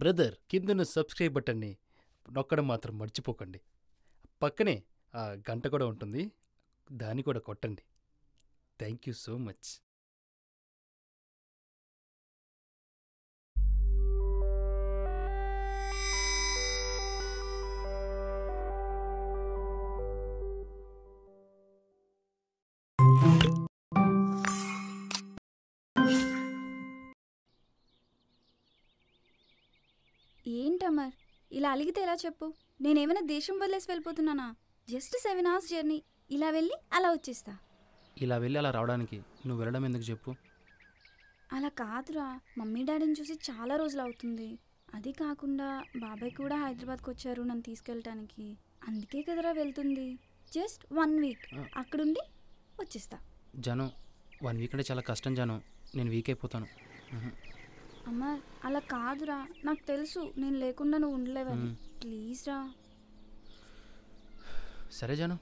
Brother కిందన subscribe బటన్ని నొక్కడం మాత్రం మర్చిపోకండి. పక్కనే ఆ గంట కూడా ఉంటుంది, దాన్ని కూడా కొట్టండి. Thank you so much. ఏంటమ్మర్ ఇలా అలిగితే ఎలా చెప్పు? నేనేమైనా దేశం వదిలేసి వెళ్ళిపోతున్నానా? జస్ట్ 7 hours జర్నీ, ఇలా వెళ్ళి అలా వచ్చేస్తా. ఇలా వెళ్ళి అలా రావడానికి నువ్వు వెళ్ళడం ఎందుకు చెప్పు? అలా కాదురా, మమ్మీ డాడీని చూసి చాలా రోజులు అవుతుంది. అది కాకుండా బాబాయ్ కూడా హైదరాబాద్కి వచ్చారు నన్ను తీసుకెళ్ళటానికి, అందుకే కదరా వెళ్తుంది. జస్ట్ 1 week అక్కడుండి వచ్చేస్తా. జను 1 week అంటే చాలా కష్టం జను, నేను వీక్ అయిపోతాను. అమ్మా అలా కాదురా, నాకు తెలుసు నేను లేకుండా నువ్వు ఉండలేవని. ప్లీజ్ రా. సరే జాను,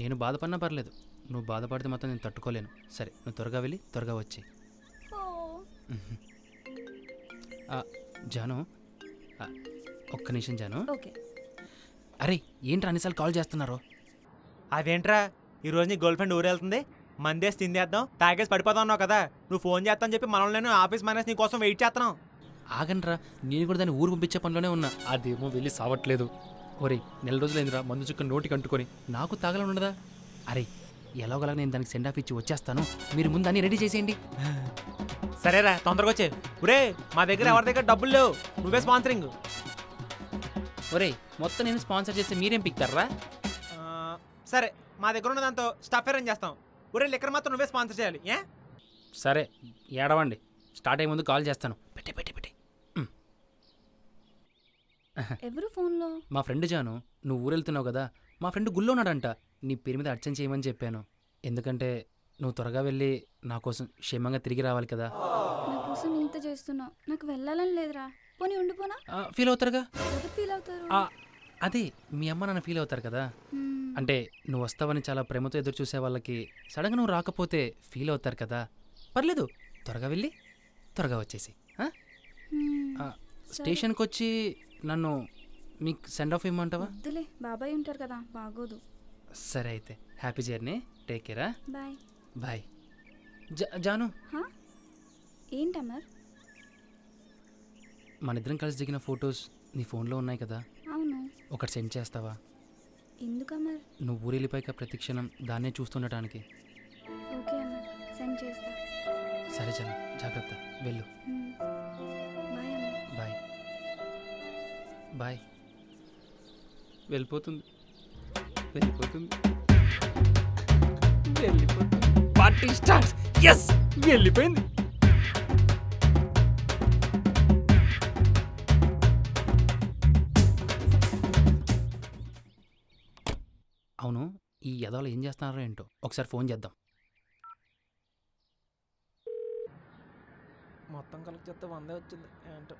నేను బాధపడినా పర్లేదు, నువ్వు బాధపడితే మాత్రం నేను తట్టుకోలేను. సరే నువ్వు త్వరగా వెళ్ళి త్వరగా వచ్చే. జాను ఒక్క నిమిషం జాను. అరే ఏంట్రా అన్నిసార్లు కాల్ చేస్తున్నారు? అవేంట్రా ఈరోజు నీ గర్ల్ ఫ్రెండ్ ఊరు వెళ్తుంది, మందేసి తిందేద్దాం తాగేసి పడిపోతున్నావు కదా, నువ్వు ఫోన్ చేస్తానని చెప్పి మనల్ని నేను ఆఫీస్ మానేసి నీ కోసం వెయిట్ చేస్తున్నాం. ఆగండ్రా, నేను కూడా దాన్ని ఊరు పంపించే పనిలోనే ఉన్నా, అదేమో వెళ్ళి సావట్లేదు. ఒరే 4 రోజులైందిరా మందు చుక్క నోటికి అంటుకొని, నాకు తాగలని ఉండదా? అరే ఎలాగోలా నేను దానికి సెండ్ ఆఫ్ ఇచ్చి వచ్చేస్తాను, మీరు ముందు అన్ని రెడీ చేసేయండి. సరేరా తొందరగా వచ్చే. ఒరే మా దగ్గర ఎవరి దగ్గర డబ్బులు లేవు, నువ్వే స్పాన్సరింగ్. ఒరే మొత్తం నేను స్పాన్సర్ చేస్తే మీరేం పిక్తారా? సరే మా దగ్గర ఉన్న దాంతో స్టాఫ్ అరేంజ్ చేస్తాం. ఒరే లెక్కర్ మాత్రం నువ్వే స్పాన్సర్ చేయాలి. ఏ సరే ఏడవండి, స్టార్ట్ అయ్యే ముందు కాల్ చేస్తాను. పెట్టే పెట్టే పెట్టే. ఎవరు ఫోన్లో? మా ఫ్రెండ్ జాను, నువ్వు ఊరెళ్తున్నావు కదా, మా ఫ్రెండ్ గుళ్ళో ఉన్నాడంట, నీ పేరు మీద అర్చన చేయమని చెప్పాను, ఎందుకంటే నువ్వు త్వరగా వెళ్ళి నా కోసం క్షేమంగా తిరిగి రావాలి కదా. నా కోసం ఇంత చేస్తున్నావు, నాకు వెళ్ళాలని లేదురా. పోనీ ఉండిపోనా? ఫీల్ అవుతారుగా. ఫీల్ అవుతారు అదే మీ అమ్మ నాన్న ఫీల్ అవుతారు కదా, అంటే నువ్వు వస్తావని చాలా ప్రేమతో ఎదురు చూసే వాళ్ళకి సడన్గా నువ్వు రాకపోతే ఫీల్ అవుతారు కదా. పర్లేదు త్వరగా వెళ్ళి త్వరగా వచ్చేసి స్టేషన్కి వచ్చి నన్ను మీకు సెండ్ ఆఫ్ ఇమ్మంటావా? బాబాయ్ ఉంటారు కదా, బాగోదు. సరే అయితే happy journey, take care, bye bye. జాను ఏంటమ్మా మనిద్దరం కలిసి దిగిన ఫొటోస్ నీ ఫోన్లో ఉన్నాయి కదా? అవును. ఒకటి సెండ్ చేస్తావా? ఎందుకమ్మా నువ్వు ఊరెళ్ళిపోయాక ప్రతి క్షణం దాన్నే చూస్తుండటానికి. ఓకే అమ్మ సెండ్ చేస్తా. సరే జాను జాగ్రత్త వెళ్ళు. బాయ్ అమ్మ. Bye bye. వెళ్ళిపోతుంది వెళ్ళిపోతుంది వెళ్ళిపోతుంది. Party start. yes వెళ్ళిపోయింది. అవును ఈ యదాలు ఏం చేస్తున్నారో ఏంటో ఒకసారి ఫోన్ చేద్దాం. మొత్తం కలెక్ట్ చేస్తే 100 వచ్చింది ఏంటో.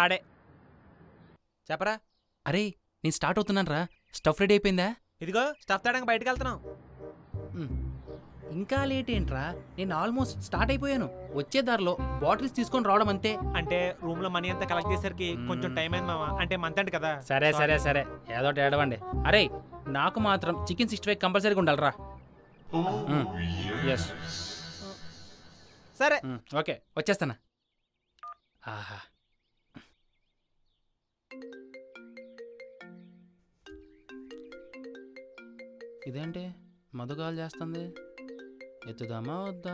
ఆడే చెప్పరా. అరే నేను స్టార్ట్ అవుతున్నాను రా, స్టఫ్ రెడీ అయిపోయిందా? ఇదిగో స్టఫ్ తేడానికి బయటకు వెళ్తున్నాం. ఇంకా లేట్ ఏంట్రా, నేను ఆల్మోస్ట్ స్టార్ట్ అయిపోయాను. వచ్చే దారిలో బాటిల్స్ తీసుకొని రావడం అంతే. అంటే రూమ్ లో మనీ అంతా కలెక్ట్ చేసేసరికి కొంచెం టైం అయింది మామ, అంటే మంత్ అంట కదా. సరే సరే సరే ఏదో ఏడవండి. అరే నాకు మాత్రం చికెన్ 65 కంపల్సరీగా ఉండాలిరా. సరే ఓకే వచ్చేస్తానా. ఆహా ఇదేంటి మధుగాలు చేస్తుంది, ఎత్తుదామా వద్దా?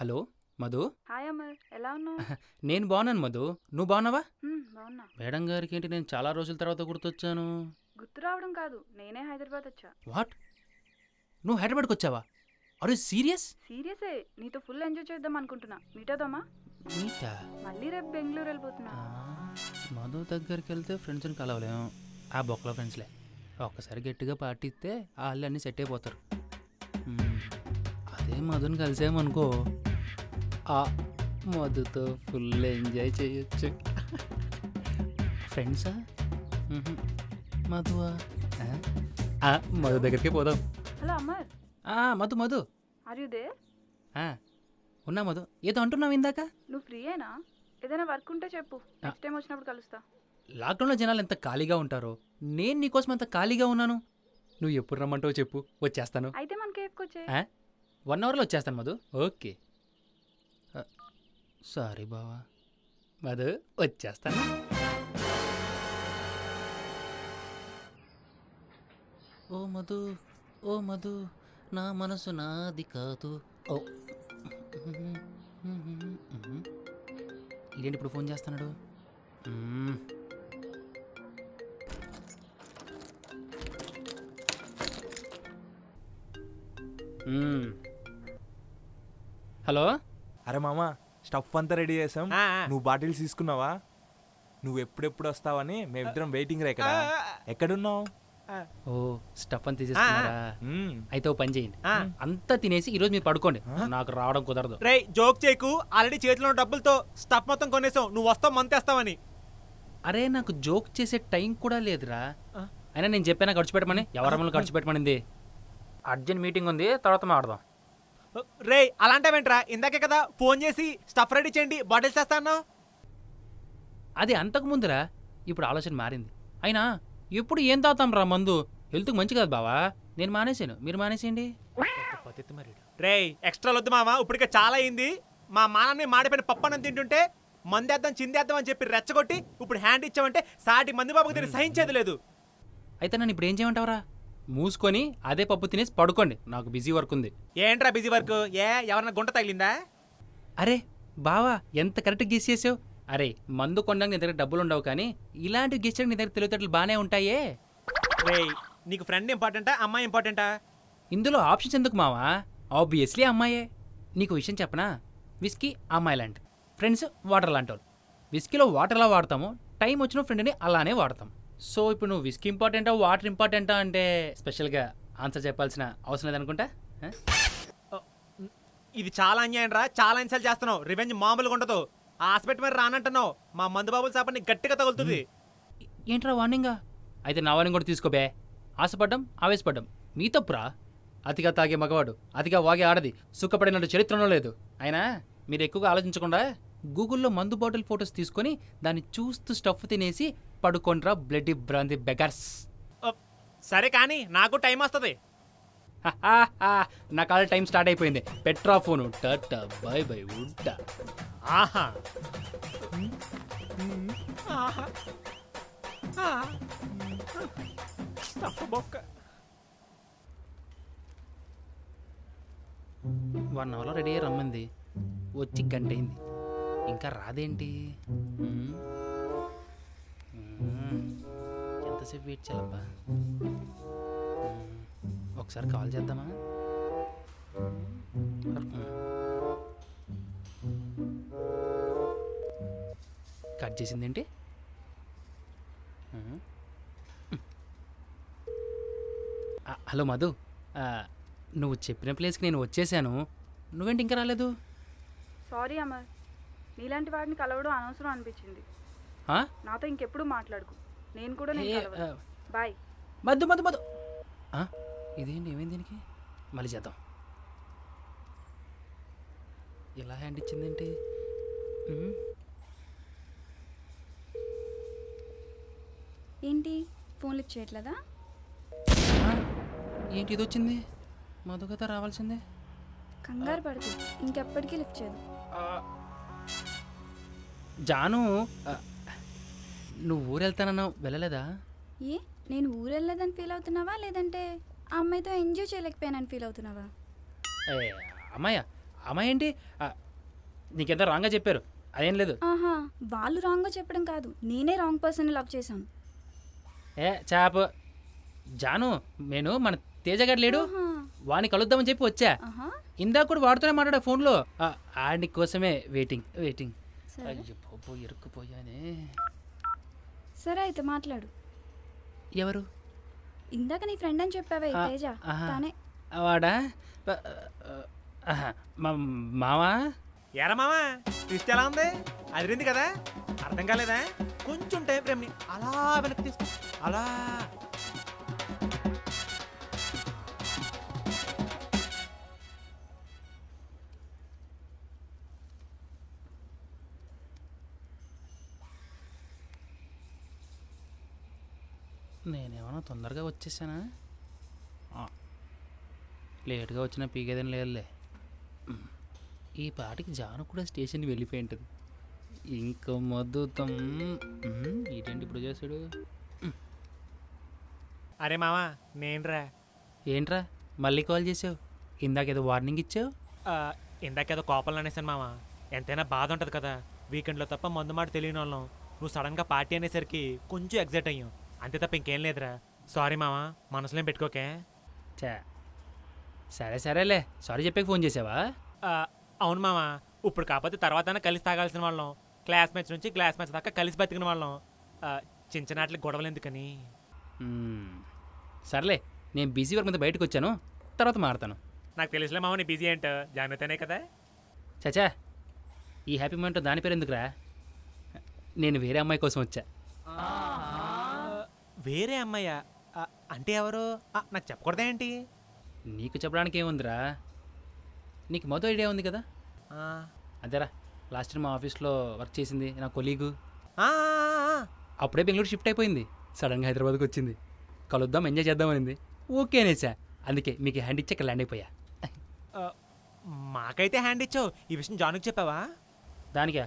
హలో మధు. హాయ్ అమర్, ఎలా ఉన్నావు? నేను బాగున్నాను మధు, నువ్వు బాగున్నావా? బాగున్నా. మేడం గారికి ఏంటి నేను చాలా రోజుల తర్వాత గుర్తొచ్చాను? గుర్తు రావడం కాదు, నేనే హైదరాబాద్ వచ్చా. వాట్, నువ్వు హైదరాబాద్కి వచ్చావా? Are you serious? సీరియసే, నీతో ఫుల్ ఎంజాయ్ చేద్దాం అనుకుంటున్నా. మీట్ అవుదామా? మీటా? మళ్ళీ రేపు బెంగళూరు వెళ్ళిపోతున్నా. మధు దగ్గరికి వెళ్తే ఫ్రెండ్స్ని కలవలేము, ఆ బొక్కలో ఫ్రెండ్స్లే. ఒక్కసారి గట్టిగా పార్టీ ఇస్తే వాళ్ళు అన్నీ సెట్ అయిపోతారు. అదే మధుని కలిసేమనుకో, ఆ మధుతో ఫుల్ ఎంజాయ్ చేయొచ్చు. ఫ్రెండ్సా మధువా? మధు దగ్గరికి పోదాం. Hello Amar, Madhu Madhu are you there उन्ना मधु ఏదో అంటున్నావు ఇందాక నువ్వు ఫ్రీయేనా ఏదైనా వర్క్ ఉంటే చెప్పు నెక్స్ట్ టైం వచ్చినప్పుడు కలుస్తా లాక్ డౌన్ లో జనాలు ఎంత ఖాళీగా ఉంటారో నేను నీ కోసం ఎంత ఖాళీగా ఉన్నాను నువ్వు ఎప్పుడు రమ్మంటావో చెప్పు వచ్చేస్తాను అయితే మన కేఫ్కి వచ్చే 1 అవర్ లో వచ్చేస్తాను మధు ఓకే సారీ బావా మధు వచ్చేస్తాను ओ मधु ना मनसु नादि कादु ओ इदेंटी इप्पुडु फोन चेस्तुन्नाडु हेलो अरे मामा स्टफ अंता रेडी चेसाम नुव्वु बाटिल्स तीसुकुन्नावा नुव्वु एप्पुडु वस्तावनि मेमिद्दరం वेटिंग रे कदा एक्कडुन्नावु ఓ స్టఫ్ అంత తీసేస్తారా అయితే ఓ పని చేయండి అంతా తినేసి ఈ రోజు మీరు పడుకోండి నాకు రావడం కుదరదు రేయ్ జోక్ చేయకు ఆల్రెడీ చేతిలో డబ్బులతో స్టఫ్ మొత్తం కొనేసాం నువ్వు వస్తావు మంతేస్తావని అరే నాకు జోక్ చేసే టైం కూడా లేదురా అయినా నేను చెప్పానా ఖర్చు పెట్టమని ఎవరమలు ఖర్చు పెట్టమనింది అర్జెంట్ మీటింగ్ ఉంది తర్వాత మాట్లాడదాం రేయ్ అలాంటవేంట్రా ఇందాకే కదా ఫోన్ చేసి స్టఫ్ రెడీ చేయండి బాటిల్స్ చేస్తాను అది అంతకు ముందురా ఇప్పుడు ఆలోచన మారింది అయినా ఎప్పుడు ఏం తాతాం రా మందు హెల్త్కి మంచి కాదు బావా నేను మానేసాను మీరు మానేసేయండి రేయ్ ఎక్స్ట్రా వద్దు మామ ఇప్పటికే చాలా అయింది మా మానాన్ని మాడిపోయిన పప్పనం తింటుంటే మందేద్దాం చిందేద్దాం అని చెప్పి రెచ్చగొట్టి ఇప్పుడు హ్యాండ్ ఇచ్చామంటే సాటి మంది బాబుకి దీన్ని సహించేది లేదు అయితే నన్ను ఇప్పుడు ఏం చేయమంటావరా మూసుకొని అదే పప్పు తినేసి పడుకోండి నాకు బిజీ వర్క్ ఉంది ఏంట్రా బిజీ వర్క్ ఏ ఎవరన్నా గుంట తగిలిందా అరే బావా ఎంత కరెక్ట్ గెస్ చేసావు అరే మందు కొండానికి నీ దగ్గర డబ్బులు ఉండవు కానీ ఇలాంటివి గిచ్చడానికి నీ దగ్గర తెలివితేటలు బాగానే ఉంటాయే రేయ్ నీకు ఫ్రెండ్ ఇంపార్టెంటా అమ్మాయి ఇంపార్టెంటా ఇందులో ఆప్షన్స్ ఎందుకు మావా ఆబ్వియస్లీ అమ్మాయే నీకు విషయం చెప్పనా విస్కీ అమ్మాయి లాంటి ఫ్రెండ్స్ వాటర్ లాంటి వాళ్ళు విస్కీలో వాటర్లా వాడతాము టైం వచ్చిన ఫ్రెండ్ని అలానే వాడతాం సో ఇప్పుడు నువ్వు విస్కీ ఇంపార్టెంటా వాటర్ ఇంపార్టెంటా అంటే స్పెషల్గా ఆన్సర్ చెప్పాల్సిన అవసరం లేదనుకుంటా ఇది చాలా అన్యాయం రా చాలా ఇన్సల్ట్ చేస్తున్నావు రివెంజ్ మామూలుగా ఉండదు హాస్పిటల్ మరి రానంటున్నావు మా మందుబాబుల సాపని గట్టిగా తగులుతుంది ఏంట్రా వార్నింగా అయితే నా వార్నింగ్ కూడా తీసుకోబే ఆశపడ్డం ఆవేశపడ్డం మీ తప్పురా అతిగా తాగే మగవాడు అతిగా వాగే ఆడది సుఖపడినట్టు చరిత్రలో లేదు అయినా మీరు ఎక్కువగా ఆలోచించకుండా గూగుల్లో మందు బాటిల్ ఫొటోస్ తీసుకొని దాన్ని చూస్తూ స్టఫ్ తినేసి పడుకోండ్రా బ్లడ్ బ్రాంది బెగర్స్ సరే కానీ నాకు టైం వస్తుంది నాకు ఆల్రెడీ టైం స్టార్ట్ అయిపోయింది పెట్రా ఫోను టట్ బై బై ఉడ్ట ఆహా ఆహా స్టఫ్ బొక్క 1 అవర్ రెడీ రమ్మంది వచ్చి గంట అయింది ఇంకా రాదేంటి ఎంతసేపు వెయిట్ చేయాలబ్బా ఒకసారి కాల్ చేద్దామా కట్ చేసిందేంటి హలో మధు నువ్వు చెప్పిన ప్లేస్కి నేను వచ్చేసాను నువ్వేంటి ఇంకా రాలేదు సారీ అమర్ నీలాంటి వాడిని కలవడం అనవసరం అనిపించింది నాతో ఇంకెప్పుడు మాట్లాడుకో నేను కూడా బాయ్ మధు మధు మధు ఇదేంటి ఏమైంది దీనికి మళ్ళీ చేద్దాం ఇలా హ్యాండ్ ఇచ్చిందేంటి ఏంటి ఫోన్ లిఫ్ట్ చేయట్లేదా ఏంటి ఇది వచ్చింది మధుకత రావాల్సిందే కంగారు పడుతుంది ఇంకెప్పటికీ లిఫ్ట్ చేయదు జాను నువ్వు ఊరు వెళ్తానన్నా వెళ్ళలేదా ఏ నేను ఊరు వెళ్ళలేదని ఫీల్ అవుతున్నావా లేదంటే ఆ అమ్మాయితో ఎంజాయ్ చేయలేకపోయానని ఫీల్ అవుతున్నావా అమ్మాయ అమ్మాయి ఏంటి నీకేదో రాంగ్గా చెప్పారు అదేం లేదు ఆహా వాళ్ళు రాంగ్గా చెప్పడం కాదు నేనే రాంగ్ పర్సన్ లవ్ చేశాను ఏ చాప్ జాను నేను మన తేజగాడు లేడు వాడిని కలుద్దామని చెప్పి వచ్చా ఇందాక కూడా వాడుతూనే మాట్లాడా ఫోన్లో ఆడి కోసమే వెయిటింగ్ వెయిటింగ్ ఇరుక్కుపోయానే సరే అయితే మాట్లాడు ఎవరు ఇందాక నీ ఫ్రెండ్ అని చెప్పావే తేజ తానే వాడా మావా ఎరా మావా ట్విస్ట్ ఎలా ఉంది అదిరింది కదా అర్థం కాలేదా కొంచెం టైం ప్రేమ్ని అలా వెనక్కి తీసుకో అలా నేనేమన్నా తొందరగా వచ్చేసానా? లేట్గా వచ్చినా పీకేదని లేదులే, ఈ పాటికి జాను కూడా స్టేషన్కి వెళ్ళిపోయి ఉంటుంది. ఇంకా మధుతం ఏంటంటే ఇప్పుడు చేశాడు. అరే మావా నేనురా. ఏంట్రా మళ్ళీ కాల్ చేసావు? ఇందాకేదో వార్నింగ్ ఇచ్చావు. ఇందాకేదో కోపలు అనేసాను మావా. ఎంతైనా బాధ ఉంటుంది కదా, వీకెండ్లో తప్ప మందు మాట తెలియని వాళ్ళం. నువ్వు సడన్గా పార్టీ అనేసరికి కొంచెం ఎగ్జైట్ అయ్యాం, అంతే తప్ప ఇంకేం లేదురా. సారీ మావా, మనసులేం పెట్టుకోకే. సరే సరేలే, సారీ చెప్పాక ఫోన్ చేసావా? అవును మావా, ఇప్పుడు కాకపోతే తర్వాత కలిసి తాగాల్సిన వాళ్ళం. క్లాస్ మ్యాచ్ నుంచి క్లాస్ మ్యాచ్ దాకా కలిసి బతికిన వాళ్ళం, చించనాట్లకి గొడవలు ఎందుకని. సర్లే, నేను బిజీ వర్క్ మీద బయటకు వచ్చాను, తర్వాత మారుతాను. నాకు తెలుసులే మావా నీ బిజీ ఏంటో, జాగ్రత్తనే కదా. చచా, ఈ హ్యాపీ మూమెంట్ దాని పేరు ఎందుకురా, నేను వేరే అమ్మాయి కోసం వచ్చా. వేరే అమ్మాయా అంటే ఎవరు? నాకు చెప్పకూడదా ఏంటి? నీకు చెప్పడానికి ఏముందిరా, నీకు మొదటి ఐడియా ఉంది కదా. అదేరా లాస్ట్ టైం మా ఆఫీస్లో వర్క్ చేసింది నా కొలీగు, అప్పుడే బెంగళూరు షిఫ్ట్ అయిపోయింది, సడన్గా హైదరాబాద్కి వచ్చింది. కలుద్దాం ఎంజాయ్ చేద్దామనింది, ఓకేనే సార్. అందుకే మీకు హ్యాండ్ ఇచ్చి ఇక్కడ ల్యాండ్ అయిపోయా. మాకైతే హ్యాండ్ ఇచ్చావు, ఈ విషయం జానుకి చెప్పావా? దానికా,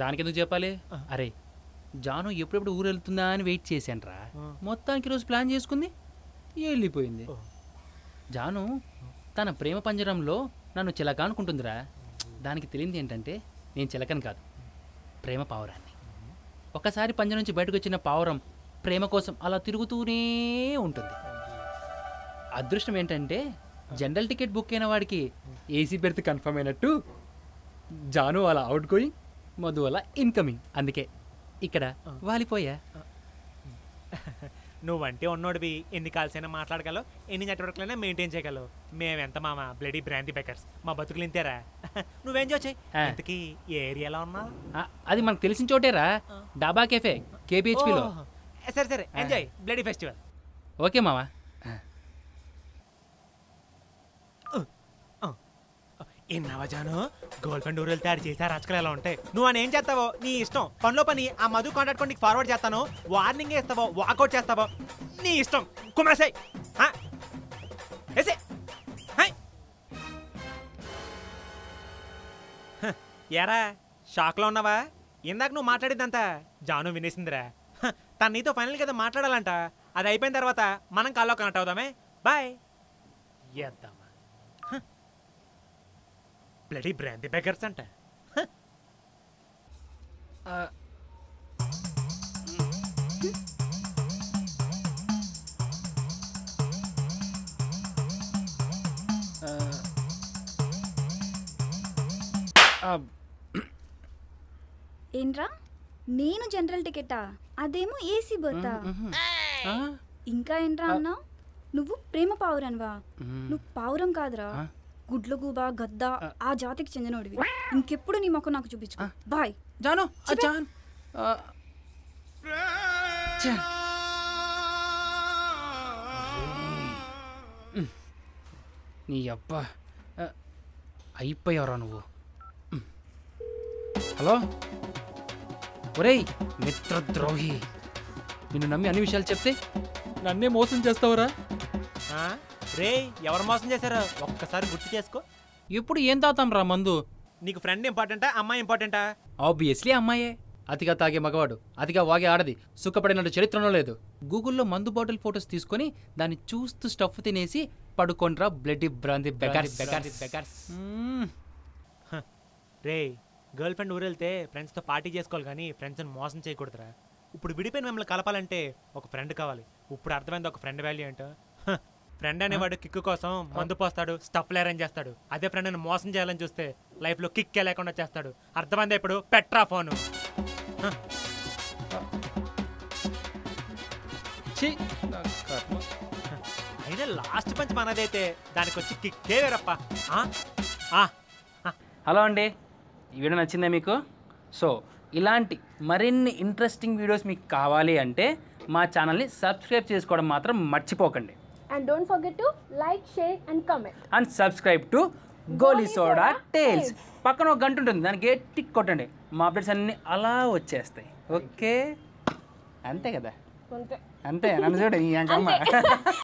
దానికెందుకు చెప్పాలి? అరే జాను ఎప్పుడెప్పుడు ఊరు వెళ్తుందా అని వెయిట్ చేశాను రా. మొత్తానికి ఈరోజు ప్లాన్ చేసుకుంది, వెళ్ళిపోయింది. జాను తన ప్రేమ పంజరంలో నన్ను చిలక అనుకుంటుందిరా. దానికి తెలియంది ఏంటంటే నేను చిలకని కాదు, ప్రేమ పావురాన్ని. ఒకసారి పంజరం నుంచి బయటకు వచ్చిన పావురం ప్రేమ కోసం అలా తిరుగుతూనే ఉంటుంది. అదృష్టం ఏంటంటే జనరల్ టికెట్ బుక్ అయిన వాడికి ఏసీ బెర్త్ కన్ఫర్మ్ అయినట్టు. జాను అలా అవుట్ గోయింగ్, మధు అలా ఇన్కమింగ్, అందుకే ఇక్కడ వాలిపోయా. నువ్వంటే ఉన్నోడివి, ఎన్ని కాల్సైనా మాట్లాడగలవు, ఎన్ని నెట్వర్క్లైనా మెయింటైన్ చేయగలవు. మేమెంత మామ బ్లడీ బ్రాంతి బేకర్స్, మా బతుకులు ఇంతేరా. నువ్వెంజాయ్ చేయి. ఇంతకీ ఏ ఏరియాలో ఉన్నావు? అది మనకు తెలిసిన చోటేరా, డాబా కేఫే, కేబిహెచ్పిలో. సరే సరే ఎంజాయ్ బ్లడీ ఫెస్టివల్. ఓకే మామ. ఎన్నవా జాను, గోల్ ఫ్రెండ్ ఊరు వెళ్తే ఆడు చేసే రాజకీయాలు ఎలా ఉంటాయి. నువ్వు అని ఏం చేస్తావో నీ ఇష్టం. పనిలో పని ఆ మధు కాంటాక్ట్ నీకు ఫార్వర్డ్ చేస్తాను, వార్నింగ్ వేస్తావో వాకౌట్ చేస్తావో నీ ఇష్టం. కుమాసాయి ఏరా, షాక్లో ఉన్నావా? ఇందాక నువ్వు మాట్లాడిద్దంతా జాను వినేసిందిరా. తను నీతో ఫైనల్ కదా మాట్లాడాలంట, అది అయిపోయిన తర్వాత మనం కాల్లో కనెక్ట్ అవుదామే. బాయ్ చేద్దాం. బ్లడీ బ్రాంది బేకర్స్ అంట. ఏంట్రా నేను జనరల్ టికెటా, అదేమో ఏసీ బర్తా, ఇంకా ఏంట్రా అన్నావు? నువ్వు ప్రేమ పావురన్వా? నువ్వు పావురం కాదురా, గుడ్ల గూబా గద్ద, ఆ జాతికి చెందినోడివి. ఇంకెప్పుడు నీ మొక్క నాకు చూపించు. బాయ్ జాను. నీ అబ్బా అయిపోయావరా నువ్వు. హలో ఒరేయ్ మిత్రద్రోహి, నిన్ను నమ్మి అన్ని విషయాలు చెప్తే నన్నే మోసం చేస్తావురా. రే ఎవరు మోసం చేశారో ఒక్కసారి గుర్తు చేసుకో. ఇప్పుడు ఏం తాగుతాం రా మందు? నీకు ఫ్రెండ్ ఇంపార్టెంటా అమ్మాయి ఇంపార్టెంటా? ఆబ్వియస్లీ అమ్మాయే. అతిగా తాగే మగవాడు, అతిగా వాగే ఆడది సుఖపడినట్టు చరిత్రలో లేదు. గూగుల్లో మందు బాటిల్ ఫొటోస్ తీసుకొని దాన్ని చూస్తూ స్టఫ్ తినేసి పడుకోండ్రా బ్లడీ బ్రాంది బెకార్స్ బెకార్స్ బెకార్స్. రే గర్ల్ ఫ్రెండ్ ఊరు వెళ్తే ఫ్రెండ్స్తో పార్టీ చేసుకోవాలి కానీ ఫ్రెండ్స్ని మోసం చేయకూడదురా. ఇప్పుడు విడిపోయిన మిమ్మల్ని కలపాలంటే ఒక ఫ్రెండ్ కావాలి. ఇప్పుడు అర్థమైంది ఒక ఫ్రెండ్ వాల్యూ ఏంటో. ఫ్రెండ్ అనేవాడు కిక్కు కోసం మందు పోస్తాడు, స్టఫ్లు అరేంజ్ చేస్తాడు. అదే ఫ్రెండ్ని మోసం చేయాలని చూస్తే లైఫ్లో కిక్కే లేకుండా చేస్తాడు. అర్థమైందా? ఇప్పుడు పెట్రా ఫోను. అయినా లాస్ట్ పంచ్ మనదైతే దానికి వచ్చి కిక్కే వేరప్ప. హలో అండి, ఈ వీడియో నచ్చిందా మీకు? సో ఇలాంటి మరిన్ని ఇంట్రెస్టింగ్ వీడియోస్ మీకు కావాలి అంటే మా ఛానల్ని సబ్స్క్రైబ్ చేసుకోవడం మాత్రం మర్చిపోకండి. And don't forget to like, share and comment. And subscribe to Goli Soda Tales. పక్కన ఒక గంట ఉంటుంది, దానికి టిక్ కొట్టండి, మా అప్డేట్స్ అన్నీ అలా వచ్చేస్తాయి. ఓకే అంతే కదా. అంతే అంతే. నన్ను చూడు ఈ అంకమ్మ